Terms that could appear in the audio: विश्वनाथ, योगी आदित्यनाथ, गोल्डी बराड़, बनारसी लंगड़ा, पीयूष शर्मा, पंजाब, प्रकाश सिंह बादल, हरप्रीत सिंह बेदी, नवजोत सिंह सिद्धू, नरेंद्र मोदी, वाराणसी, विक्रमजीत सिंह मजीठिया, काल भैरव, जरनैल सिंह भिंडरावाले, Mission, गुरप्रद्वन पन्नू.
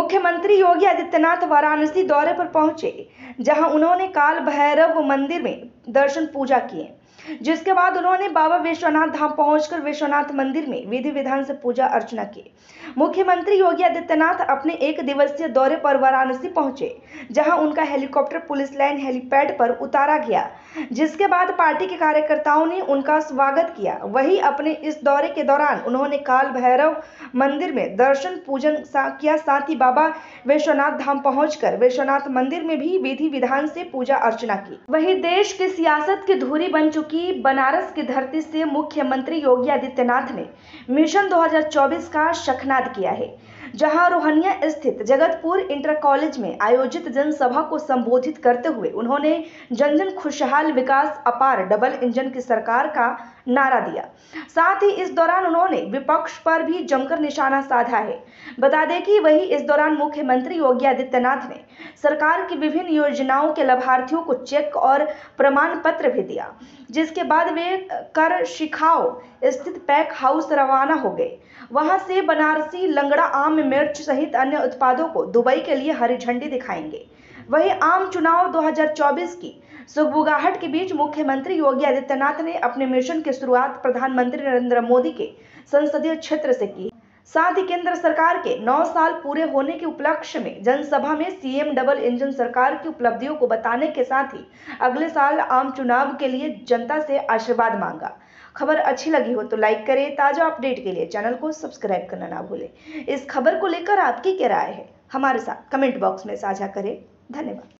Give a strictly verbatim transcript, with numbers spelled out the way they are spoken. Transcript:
मुख्यमंत्री योगी आदित्यनाथ वाराणसी दौरे पर पहुंचे, जहां उन्होंने काल भैरव मंदिर में दर्शन पूजा किए, जिसके बाद उन्होंने बाबा विश्वनाथ धाम पहुंचकर विश्वनाथ मंदिर में विधि विधान से पूजा अर्चना की। मुख्यमंत्री योगी आदित्यनाथ अपने एक दिवसीय दौरे पर वाराणसी पहुंचे, जहां उनका हेलीकॉप्टर पुलिस लाइन हेलीपैड पर उतारा गया, जिसके बाद पार्टी के कार्यकर्ताओं ने उनका स्वागत किया। वहीं अपने इस दौरे के दौरान उन्होंने काल भैरव मंदिर में दर्शन पूजन किया, साथ ही बाबा विश्वनाथ धाम पहुंचकर विश्वनाथ मंदिर में भी विधि विधान से पूजा अर्चना की। वहीं देश की सियासत की धुरी बन चुकी बनारस की धरती से मुख्यमंत्री योगी आदित्यनाथ ने मिशन दो हज़ार चौबीस का शखनाद किया है, जहां रोहनिया स्थित जगतपुर इंटर कॉलेज में आयोजित जनसभा को संबोधित करते हुए उन्होंने जन जन खुशहाल विकास अपार डबल इंजन की सरकार का नारा दिया। साथ ही इस दौरान उन्होंने विपक्ष पर भी जमकर निशाना साधा है। बता दें कि वही इस दौरान मुख्यमंत्री योगी आदित्यनाथ ने सरकार की विभिन्न योजनाओं के लाभार्थियों को चेक और प्रमाण पत्र भी दिया, जिसके बाद वे कर शिखाओ स्थित पैक हाउस रवाना हो गए। वहां से बनारसी लंगड़ा आम मिर्च सहित अन्य उत्पादों को दुबई के लिए हरी झंडी दिखाएंगे। वहीं आम चुनाव दो हज़ार चौबीस की सुगबुगाहट के बीच मुख्यमंत्री योगी आदित्यनाथ ने अपने मिशन की शुरुआत प्रधानमंत्री नरेंद्र मोदी के संसदीय क्षेत्र से की। साथ ही केंद्र सरकार के नौ साल पूरे होने के उपलक्ष्य में जनसभा में सीएम डबल इंजन सरकार की उपलब्धियों को बताने के साथ ही अगले साल आम चुनाव के लिए जनता से आशीर्वाद मांगा। खबर अच्छी लगी हो तो लाइक करें। ताज़ा अपडेट के लिए चैनल को सब्सक्राइब करना ना भूलें। इस खबर को लेकर आपकी क्या राय है, हमारे साथ कमेंट बॉक्स में साझा करें। धन्यवाद।